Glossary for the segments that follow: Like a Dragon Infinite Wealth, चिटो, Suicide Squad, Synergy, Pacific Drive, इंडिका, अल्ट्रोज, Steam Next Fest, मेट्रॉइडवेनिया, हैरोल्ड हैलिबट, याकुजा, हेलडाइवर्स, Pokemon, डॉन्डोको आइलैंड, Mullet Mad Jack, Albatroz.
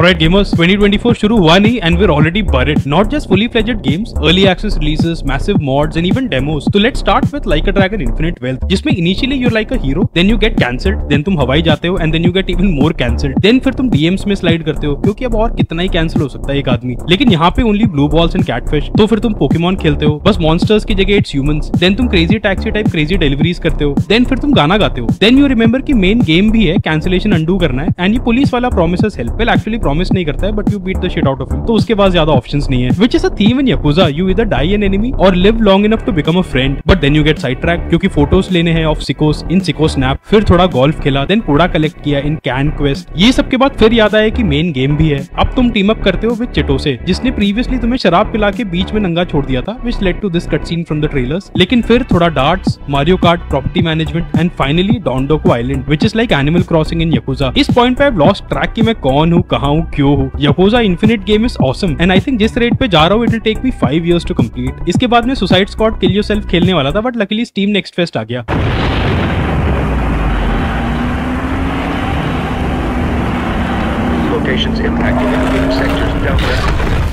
Alright gamers, 2024 shuru hua nahi and we're already buried. Not just fully fledged games, early access releases, massive mods and even demos. So let's start with Like a Dragon Infinite Wealth, जिसमें initially you're like a hero, then you get cancelled, then तुम हवाई जाते हो and then you get even more cancelled. Then फिर तुम DMs में slide करते हो, क्योंकि अब और कितना ही cancel हो सकता है एक आदमी. लेकिन यहाँ पे only blue balls and catfish. तो फिर तुम Pokemon खेलते हो, बस monsters की जगह it's humans. Then तुम crazy taxi type crazy deliveries करते हो, then फिर तुम गाना गाते हो. Then you remember कि main game भी है, cancellation undo करना है and ये police वाला promises help. Well actually promise नहीं करता है but you beat the shit out of him, तो उसके पास ज्यादा ऑप्शंस नहीं है, which is a theme in याकुजा. You either die an enemy और live long enough to become a friend, but then you get side track क्योंकि photos लेने हैं ऑफ सिकोस इन सिको स्नैप. फिर थोड़ा गोल्फ खेला, देन कूड़ा कलेक्ट किया in can quest. ये सब के बाद फिर याद आया कि मेन गेम भी है. अब तुम टीम अप करते हो विद चिटो से, जिसने प्रीवियसली तुम्हें शराब पिला के बीच में नंगा छोड़ दिया था, which led to this cutscene from the trailers. लेकिन फिर थोड़ा darts, Mario Kart, property management and finally डॉन्डोको आइलैंड, which is like Animal Crossing in याकुजा. इस पॉइंट पे आई हैव लॉस्ट ट्रैक कि मैं कौन हूँ, कहाँ हूँ, क्यों हूँ. याकुजा infinite game is awesome and I think जिस रेट पे जा रहा हूँ it will take me 5 years to complete. इसके बाद में सुसाइड स्क्वाड किल योरसेल्फ खेलने वाला था but luckily Steam Next Fest आ गया.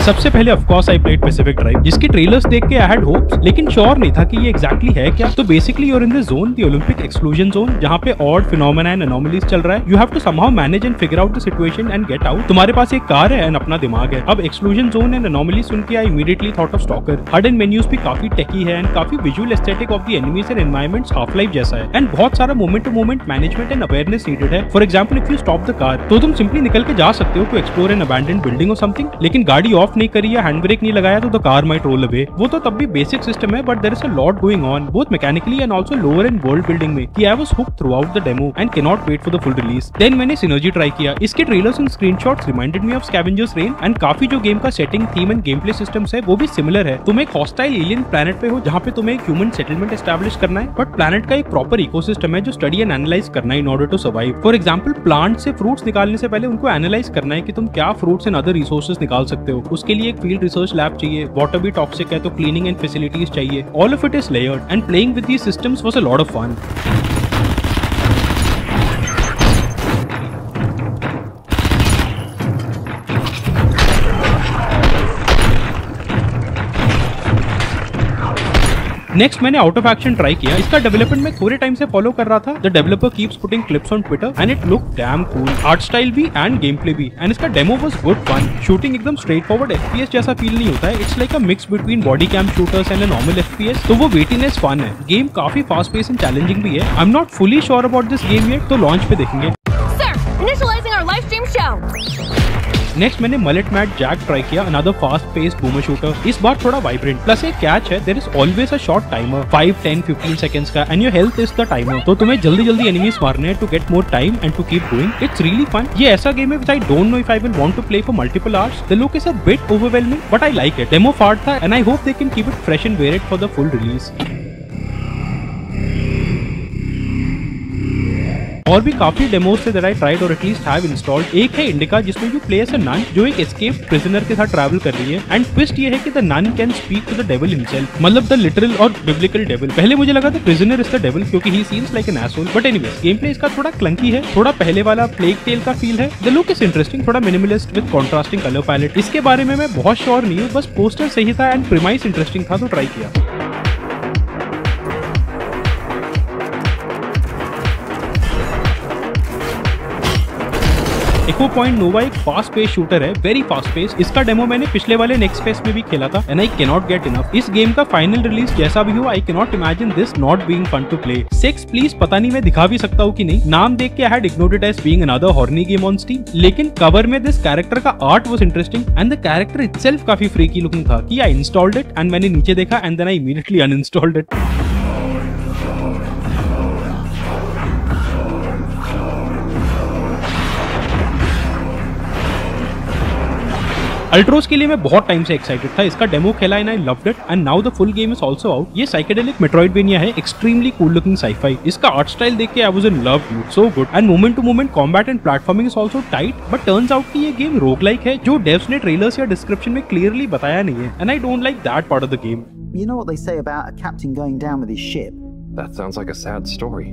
सबसे पहले of course I played Pacific Drive, जिसके ट्रेलर्स देख के आई हैड होप्स, लेकिन श्योर नहीं था कि ये एग्जैक्टली है क्या. तो basically you're in the zone, the Olympic exclusion zone, जहाँ पे ऑड फिनोमेना एंड एनोमलीज चल रहा है. You have to somehow manage and figure out the situation and get out. तुम्हारे पास एक कार है एंड अपना दिमाग है. अब एक्सक्लूजन जोन एंड एनोमली सुन के I immediately thought of Stalker. HUD and menus भी काफी टेकी है एंड काफी visual aesthetic of the enemies and environments Half Life जैसा है एंड बहुत सारा moment to moment management and awareness needed है. For example if you stop the car तो तुम सिंपली निकल के जा सकते हो to explore an abandoned building और समथिंग, लेकिन गाड़ी ऑफ नहीं करी या हैंड ब्रेक नहीं लगाया तो the car might roll away. वो तो तब भी बेसिक सिस्टम है but there is a lot going on both mechanically and also lore and world building में कि I was hooked throughout the demo and can not wait for the full release. Then मैंने Synergy try किया. इसके trailers and screenshots reminded me of Scavengers Reign and काफी जो game का setting, theme end game play systems है वो भी similar है. तुम एक हॉस्टाइल एलियन प्लैनेट पे हो जहाँ पे तुम्हें एक ह्यूमन सेटलमेंट एस्टैब्लिश करना है बट प्लैनेट का एक प्रॉपर इकोसिस्टम है जो स्टडी एंड एनालाइज करना है in order to survive. For example plant से फ्रूट्स निकालने से पहले उनको एनालाइज करना है कि तुम क्या फ्रूट्स एंड अदर रिसोर्सेज निकाल सकते हो. उसके लिए एक फील्ड रिसर्च लैब चाहिए, वाटर भी टॉक्सिक है तो क्लीनिंग एंड फैसिलिटीज चाहिए. All of it is layered and playing with these systems was a lot of fun. Next मैंने आउट ऑफ एक्शन ट्राई किया. इसका डेवलपमेंट मैं थोड़े टाइम से फॉलो कर रहा था. The developer keeps putting clips on Twitter and it look damn cool, art style भी एंड गेम प्ले भी. एंड इसका demo was good fun. Shooting एकदम स्ट्रेट फॉरवर्ड एफपीएस जैसा फील नहीं होता है, it's like a mix between body cam shooters and a normal FPS, तो वो वेटीनेस फन है. गेम काफी फास्ट पेस एंड चैलेंजिंग भी है. I am not fully sure about this game yet, तो लॉन्च पे देखेंगे. नेक्स्ट मैंने मलेट मैट जैक ट्राई किया, another fast paced boomer shooter. इस बार थोड़ा वाइब्रेंट प्लस एक कैच है, there is always a short timer 5, 10, 15 seconds का and your health is the timer, तो तुम्हें जल्दी जल्दी एनिमीज मारने हैं to get more time and to keep going. It's really fun. ये ऐसा गेम है which I don't know if I will want to play for multiple hours. The look is a bit overwhelming but I like it. Demo fast था and I hope they can keep it fresh and where it for the full release. और भी काफी demos थे that I tried और at least have installed. एक है इंडिका, जिसमें you play as a nun जो एक एस्केप्ड प्रिजनर के साथ ट्रैवल कर रही है एंड ट्विस्ट ये है कि the nun can speak to the devil himself, मतलब द लिटरल और बिब्लिकल डेविल. पहले मुझे लगा था प्रिजनर इज द डेविल क्योंकि he seems like an asshole, but anyways game play इसका थोड़ा क्लंकी है, थोड़ा पहले वाला प्लेग टेल का फील है. द लुक इज इंटरेस्टिंग, थोड़ा minimalist with contrasting colour palette. इसके बारे में मैं बहुत श्योर नहीं हूँ, बस पोस्टर सही था एंड प्रीमाइस इंटरेस्टिंग था तो ट्राई किया. इको पॉइंट नोवा एक फास्ट पेस शूटर है, वेरी फास्ट पेस. इसका डेमो मैंने पिछले वाले नेक्स्ट फेस्ट में भी खेला था and I cannot get enough. इस गेम का फाइनल रिलीज जैसा भी हो, I cannot imagine this not being fun to play. Sex please पता नहीं मैं दिखा भी सकता हूँ कि नहीं. नाम देख के I had ignored as being another horny game on Steam, लेकिन कवर में दिस कैरेक्टर का art was interesting and the character itself काफी फ्रीकी लुकिंग था कि आई इंस्टॉल्ड इट एंड मैंने नीचे देखा and then I immediately uninstalled it. अल्ट्रोज के लिए मैं बहुत टाइम से एक्साइटेड था. इसका डेमो खेला and I loved it and now the full game is also out. ये साइकेडेलिक मेट्रॉइडवेनिया है, एक्सट्रीमली कूल लुकिंग साईफाई. इसका आर्ट स्टाइल देख के I was in love, you so good and moment to moment combat and platforming is also tight. But turns out कि ये game roguelike है, जो डेव्स ने ट्रेलर्स या डिस्क्रिप्शन में क्लियरली बताया नहीं है and I don't like that part of the game. You know what they say about a captain going down with his ship? That sounds like a sad story.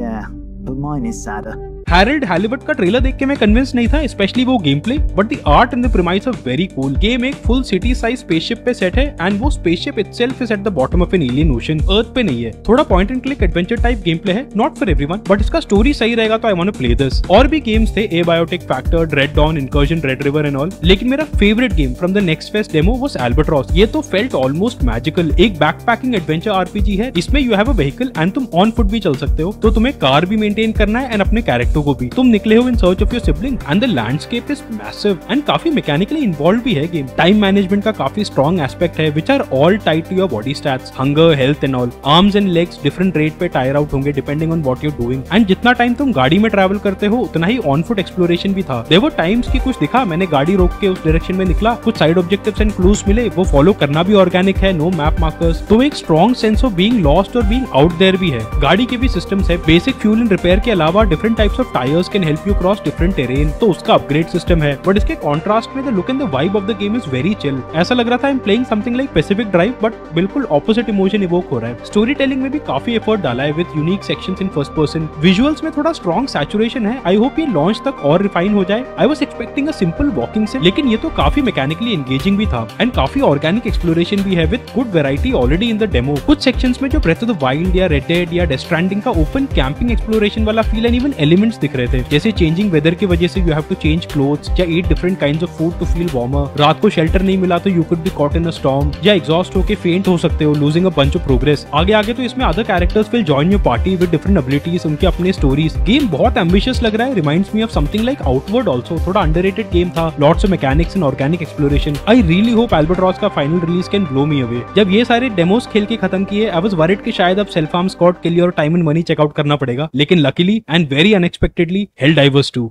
या but mine is sadder. हैरोल्ड हैलिबट का trailer देख के मैं convince नहीं था, specially वो game play, but the art and the premise of very cool. Game एक full city size spaceship पे सेट है एंड वो spaceship itself is at the bottom of an alien ocean, अर्थ पे नहीं है। थोड़ा point and click adventure type game play है, not for everyone, but इसका स्टोरी सही रहेगा तो I want to play this. और भी गेम्स थे, abiotic factor, red dawn, incursion, red river and all, लेकिन मेरा favourite game from the next fest demo was Albatross. ये तो फेल्ट ऑलमोस्ट मैजिकल। एक बैकपैकिंग एडवेंचर आरपीजी है, इसमें you have a vehicle and तुम ऑन फुट भी चल सकते हो, तो तुम्हें कार भी मेंटेन करना है एंड अपने कैरेक्टर को भी। तुम निकले हो in search of your sibling and the landscape is massive and काफी मैकेनिकली इन्वॉल्व भी है गेम। टाइम मैनेजमेंट का काफी स्ट्रॉन्ग एस्पेक्ट है, which are all tied to your body stats, hunger, health and all. Arms and legs different rate पे tire out होंगे depending on what you are doing, and जितना time तुम गाड़ी में travel करते हो उतना ही ऑन फुट एक्सप्लोरेशन भी था। देयर वर टाइम्स की कुछ दिखा, मैंने गाड़ी रोक के उस डायरेक्शन में निकला, कुछ साइड ऑब्जेक्टिव्स एंड क्लूज मिले, वो फॉलो करना भी ऑर्गेनिक है, नो मैप मार्कर्स, तो एक strong sense of being lost और बीइंग आउट देयर भी है। गाड़ी के भी सिस्टम्स है, बेसिक फ्यूल एंड रिपेयर के अलावा different types of tyres can help you cross different terrain, तो उसका अपग्रेड सिस्टम है। बट इसके कॉन्ट्रास्ट में the look and the vibe of the game is very chill. ऐसा लग रहा था I am playing something like Pacific Drive, but बिल्कुल ऑपोजिट इमोशन इवोक हो रहा है। स्टोरी टेलिंग में भी काफी एफर्ट डाला है with unique sections in first person. Visuals में थोड़ा स्ट्रॉन्ग सैचुरेशन है, आई होप ये लॉन्च तक और रिफाइन हो जाए। I was expecting a simple walking से, लेकिन ये तो काफी मैकेनिकली एंगेजिंग भी था एंड काफी ऑर्गेनिक एक्सप्लोरेशन भी है with good variety already in the demo. कुछ सेक्शंस में जो ब्रेथ ऑफ द वाइल्ड या रेड डेड या डेथ स्ट्रैंडिंग का ओपन कैंपिंग एक्सप्लोरेशन वाला फील एंड इवन एलिमेंट्स दिख रहे थे, जैसे चेंजिंग वेदर की वजह से you have to change clothes या eat different kinds of food to feel warmer. रात को शेल्टर नहीं मिला तो you could be caught in a storm या एग्जॉस्ट होके फेंट हो सकते हो, losing a bunch of progress. आगे तो इसमें other characters will join your party with different abilities, उनके अपने स्टोरीज। गेम बहुत एम्बिशियस लग रहा है, reminds me of something like Outward also, थोड़ा अंडररेटेड गेम था, lots of mechanics and organic exploration. I really hope Albatross का final release can blow me away. जब ये सारे डेमोस खेल के खत्म किए, आई वाज वरीड कि शायद अब सेल्फ हार्म स्क्वाड के लिए और टाइम एंड मनी चेकआउट करना पड़ेगा, लेकिन luckily and very unexpectedly हेलडाइवर्स 2।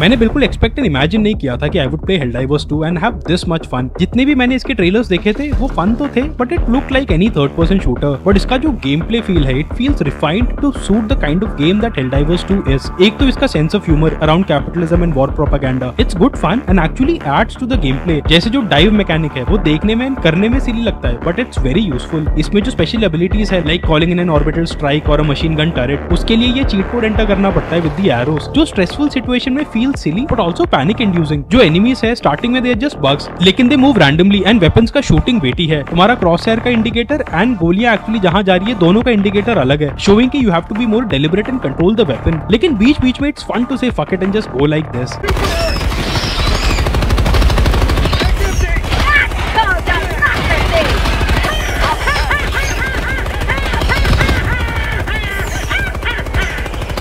मैंने बिल्कुल एक्सपेक्ट एंड इमेजिन नहीं किया था कि I would play हेलडाइवर्स 2 and have this much fun. जितने भी मैंने इसके ट्रेलर्स देखे थे वो फन तो थे, but it look like any third person shooter, but इसका जो गेम प्ले फील है, it feels refined to suit the kind of game that हेलडाइवर्स 2 is. एक तो इसका sense of humour around capitalism and war propaganda, it's good fun and actually adds to the game play. जैसे जो dive mechanic है वो देखने में and करने में सिली लगता है, बट इट्स वेरी यूजफुल। इसमें जो स्पेशल एबिलिटीज है like calling in an orbital strike और अ मशीन गन टर्रेट, उसके लिए ये चीट कोड एंटर करना पड़ता है विद द एरोस, जो स्ट्रेसफुल सिचुएशन में feel silly but also panic inducing. जो एनिमीज है स्टार्टिंग में दे आर जस्ट बग्स, लेकिन they move randomly and weapons का शूटिंग वेटी है। तुम्हारा क्रॉस हेयर का इंडिकेटर एंड गोलियां एक्चुअली जहां जा रही है दोनों का इंडिकेटर अलग है, शोइंग कि you have to be more deliberate and control the weapon. लेकिन बीच बीच में it's fun to say fuck it and just go like this.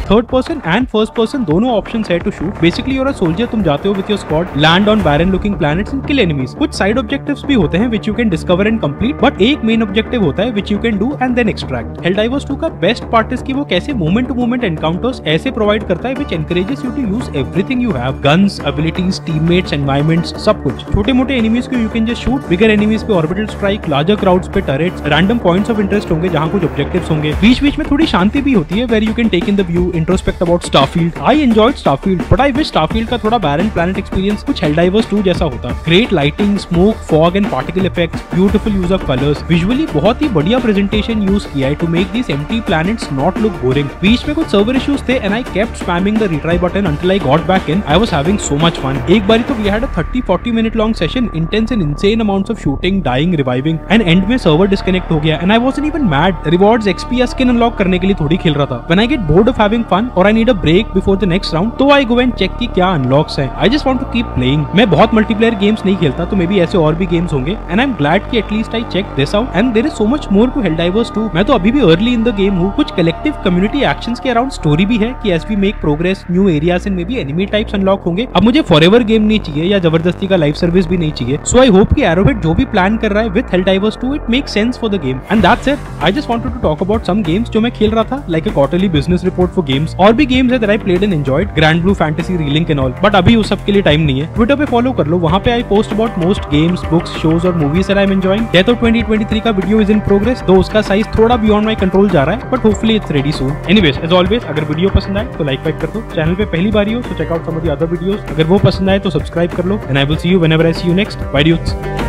Third person and first person दोनों ऑप्शंस है to shoot. Basically you're a soldier, तुम जाते हो with your squad, land on barren looking planets and kill enemies. कुछ side objectives भी होते हैं which you can discover and complete, but एक मेन ऑब्जेक्टिव होता है which you can do and then extract. हेलडाइवर्स 2 का बेस्ट पार्ट इज कि वो कैसे मोमेंट टू मोमेंट एनकाउंटर्स ऐसे प्रोवाइड करता है which encourages you to use everything you have, guns, abilities, teammates, environments, सब कुछ। छोटे मोटे एनिमीज को you can just shoot, bigger enemies पे ऑर्बिटल स्ट्राइक, लार्जर क्राउड्स पे turrets, random points of interest होंगे जहां कुछ ऑब्जेक्टिव्स होंगे। बीच बीच में थोड़ी शांति भी होती है where you can take in the view, introspect about Starfield. I enjoyed Starfield, but I wish Starfield का थोड़ा बैरन प्लैनेट एक्सपीरियंस कुछ हेलडाइवर्स 2 जैसा होता। Great lighting, smoke, fog and particle effects, beautiful use of colours, visually बहुत ही बढ़िया presentation use किया है to make this empty planets not look boring. बीच में कुछ सर्वर इश्यूज थे and I kept spamming the retry button until I got back in. I was having so much fun. एक बारी तो we had a 30-40 minute long session, intense and insane amounts of shooting, dying, reviving, and end में server disconnect हो गया and I wasn't even mad. Rewards, XP या skin unlock करने के लिए थोड़ी खेल रहा था। When I get bored of having fun और I need a break before the next round, तो आई गो एंड चेक की क्या अनलॉक्स हैं। I just want to keep playing. मैं बहुत मल्टीप्लेयर गेम्स नहीं खेलता, तो मे बी ऐसे और भी गेम्स होंगे एंड आई एम ग्लैड कि at least I check this out and there is so much more to हेलडाइवर्स 2। मैं तो अभी भी अर्ली इन द गेम हूँ। कुछ कलेक्टिव कम्युनिटी एक्शंस के अराउंड स्टोरी भी है कि as we make progress, new areas and may be enemy types unlock होंगे। अब मुझे फॉरएवर गेम नहीं चाहिए या जबरदस्ती का लाइफ सर्विस भी नहीं चाहिए, सो आई होप कि एरोहेड जो भी प्लान कर रहा है with हेलडाइवर्स 2 it make sense for the game and that's it. I just wanted to talk about some games जो मैं खेल रहा था, like a quarterly business report for games और भी games है that I played and enjoyed, Grand Blue Fantasy, Relink and all, but अभी उस सब के लिए टाइम नहीं है। Twitter पे follow कर लो, वहाँ पे I post about most games, books, shows और movies that I'm enjoying। Death of 2023 का video is in progress, तो उसका size थोड़ा beyond my control जा रहा है, but hopefully it's ready soon। Anyways, as always, अगर वीडियो पसंद आए तो लाइक कर दो, चैनल पे पहली बार ही हो तो check out some of the other videos, अगर वो पसंद आए तो सब्सक्राइब कर लो, and I will see you whenever I see you next. Bye dudes.